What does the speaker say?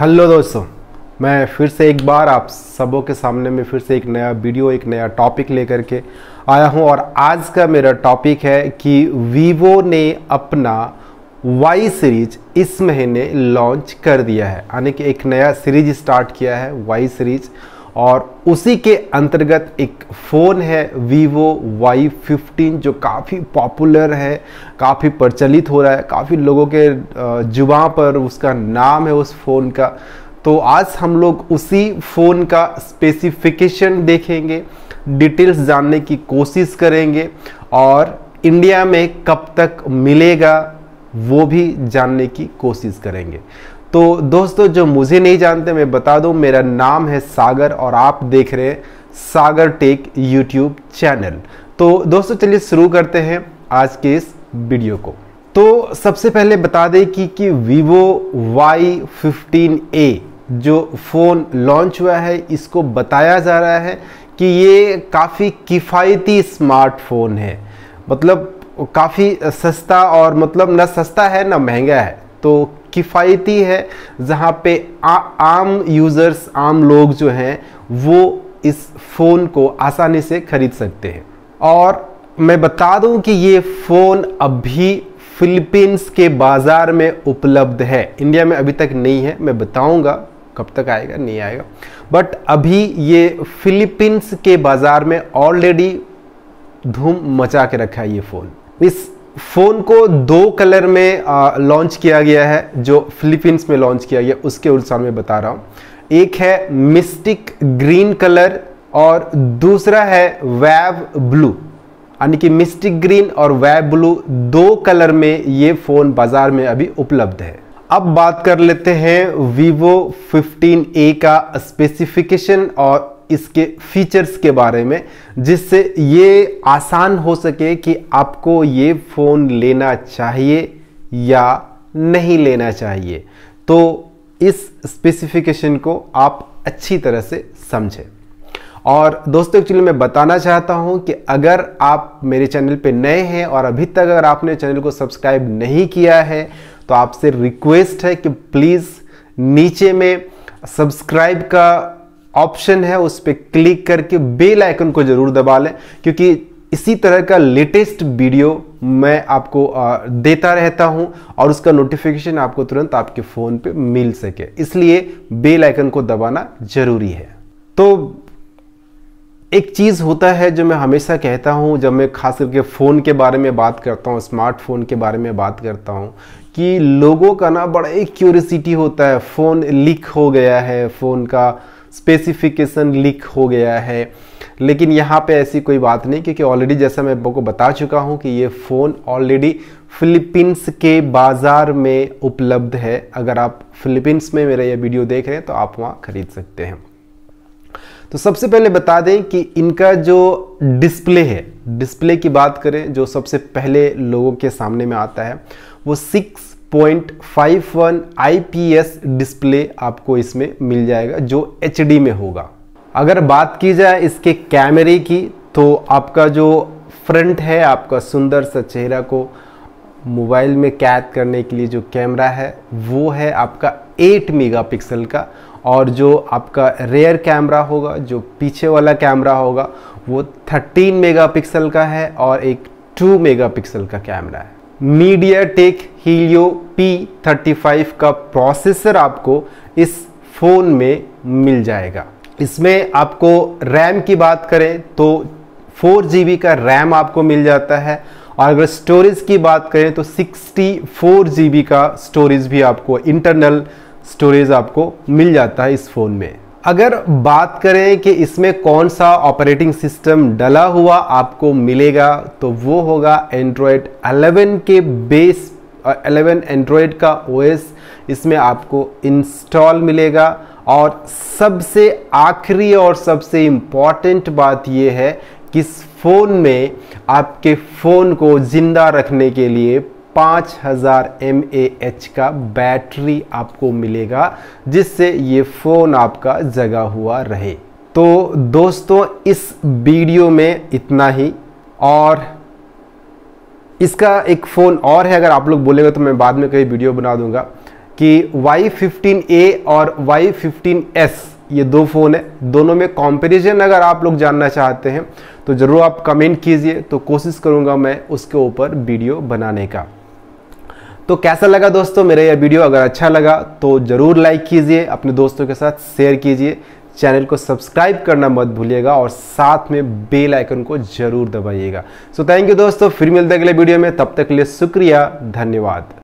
Hello दोस्तों, मैं फिर से एक बार आप सबों के सामने में फिर से एक नया वीडियो, एक नया टॉपिक लेकर के आया हूं। और आज का मेरा टॉपिक है कि वीवो ने अपना Y सीरीज इस महीने लॉन्च कर दिया है, यानी कि एक नया सीरीज स्टार्ट किया है Y सीरीज। और उसी के अंतर्गत एक फ़ोन है Vivo Y15 जो काफ़ी पॉपुलर है, काफ़ी प्रचलित हो रहा है, काफ़ी लोगों के जुबां पर उसका नाम है उस फ़ोन का। तो आज हम लोग उसी फ़ोन का स्पेसिफिकेशन देखेंगे, डिटेल्स जानने की कोशिश करेंगे और इंडिया में कब तक मिलेगा वो भी जानने की कोशिश करेंगे। तो दोस्तों, जो मुझे नहीं जानते मैं बता दूं, मेरा नाम है सागर और आप देख रहे हैं सागर टेक यूट्यूब चैनल। तो दोस्तों चलिए शुरू करते हैं आज के इस वीडियो को। तो सबसे पहले बता दें कि Vivo Y15A जो फ़ोन लॉन्च हुआ है, इसको बताया जा रहा है कि ये काफ़ी किफ़ायती स्मार्टफोन है, मतलब काफ़ी सस्ता, और मतलब ना सस्ता है ना महंगा है, तो किफ़ायती है, जहाँ पे आम यूज़र्स, आम लोग जो हैं वो इस फ़ोन को आसानी से खरीद सकते हैं। और मैं बता दूं कि ये फ़ोन अभी फिलीपींस के बाज़ार में उपलब्ध है, इंडिया में अभी तक नहीं है। मैं बताऊंगा कब तक आएगा, नहीं आएगा, बट अभी ये फिलीपींस के बाज़ार में ऑलरेडी धूम मचा के रखा है ये फ़ोन। इस फ़ोन को दो कलर में लॉन्च किया गया है, जो फिलीपींस में लॉन्च किया गया उसके अनुसार मैं बता रहा हूँ। एक है मिस्टिक ग्रीन कलर और दूसरा है वेव ब्लू, यानी कि मिस्टिक ग्रीन और वेव ब्लू दो कलर में ये फ़ोन बाज़ार में अभी उपलब्ध है। अब बात कर लेते हैं Vivo 15A का स्पेसिफिकेशन और इसके फीचर्स के बारे में, जिससे ये आसान हो सके कि आपको ये फ़ोन लेना चाहिए या नहीं लेना चाहिए। तो इस स्पेसिफिकेशन को आप अच्छी तरह से समझें। और दोस्तों एक्चुअली मैं बताना चाहता हूं कि अगर आप मेरे चैनल पे नए हैं और अभी तक अगर आपने चैनल को सब्सक्राइब नहीं किया है तो आपसे रिक्वेस्ट है कि प्लीज़ नीचे में सब्सक्राइब का ऑप्शन है, उस पर क्लिक करके बेल आइकन को जरूर दबा लें, क्योंकि इसी तरह का लेटेस्ट वीडियो मैं आपको देता रहता हूं और उसका नोटिफिकेशन आपको तुरंत आपके फ़ोन पे मिल सके, इसलिए बेल आइकन को दबाना जरूरी है। तो एक चीज़ होता है जो मैं हमेशा कहता हूं, जब मैं खास करके फ़ोन के बारे में बात करता हूं, स्मार्टफोन के बारे में बात करता हूं, कि लोगों का ना बड़ा एक क्यूरियोसिटी होता है, फ़ोन लीक हो गया है, फ़ोन का स्पेसिफिकेशन लीक हो गया है। लेकिन यहाँ पे ऐसी कोई बात नहीं, क्योंकि ऑलरेडी जैसा मैं आपको बता चुका हूँ कि ये फ़ोन ऑलरेडी फिलीपींस के बाज़ार में उपलब्ध है। अगर आप फिलीपींस में मेरा ये वीडियो देख रहे हैं तो आप वहाँ ख़रीद सकते हैं। तो सबसे पहले बता दें कि इनका जो डिस्प्ले है, डिस्प्ले की बात करें, जो सबसे पहले लोगों के सामने में आता है वो 6.51 IPS डिस्प्ले आपको इसमें मिल जाएगा, जो HD में होगा। अगर बात की जाए इसके कैमरे की, तो आपका जो फ्रंट है, आपका सुंदर सा चेहरा को मोबाइल में कैद करने के लिए जो कैमरा है वो है आपका 8 मेगापिक्सल का, और जो आपका रेयर कैमरा होगा, जो पीछे वाला कैमरा होगा, वो 13 मेगापिक्सल का है और एक 2 मेगापिक्सल का कैमरा है। MediaTek Helio P35 का प्रोसेसर आपको इस फ़ोन में मिल जाएगा। इसमें आपको रैम की बात करें तो 4GB का रैम आपको मिल जाता है, और अगर स्टोरेज की बात करें तो 64GB का स्टोरेज भी आपको, इंटरनल स्टोरेज आपको मिल जाता है इस फ़ोन में। अगर बात करें कि इसमें कौन सा ऑपरेटिंग सिस्टम डला हुआ आपको मिलेगा, तो वो होगा एंड्रॉयड 11 के बेस 11 एंड्रॉयड का ओएस इसमें आपको इंस्टॉल मिलेगा। और सबसे आखिरी और सबसे इम्पॉर्टेंट बात ये है कि इस फ़ोन में आपके फ़ोन को ज़िंदा रखने के लिए 5000 mAh का बैटरी आपको मिलेगा, जिससे ये फ़ोन आपका जगा हुआ रहे। तो दोस्तों इस वीडियो में इतना ही, और इसका एक फ़ोन और है, अगर आप लोग बोलेगा तो मैं बाद में कहीं वीडियो बना दूंगा। कि Y15A और Y15S ये दो फ़ोन है, दोनों में कंपैरिजन अगर आप लोग जानना चाहते हैं तो ज़रूर आप कमेंट कीजिए, तो कोशिश करूँगा मैं उसके ऊपर वीडियो बनाने का। तो कैसा लगा दोस्तों मेरा यह वीडियो? अगर अच्छा लगा तो ज़रूर लाइक कीजिए, अपने दोस्तों के साथ शेयर कीजिए, चैनल को सब्सक्राइब करना मत भूलिएगा और साथ में बेल आइकन को ज़रूर दबाइएगा। सो थैंक यू दोस्तों, फिर मिलते हैं अगले वीडियो में, तब तक के लिए शुक्रिया, धन्यवाद।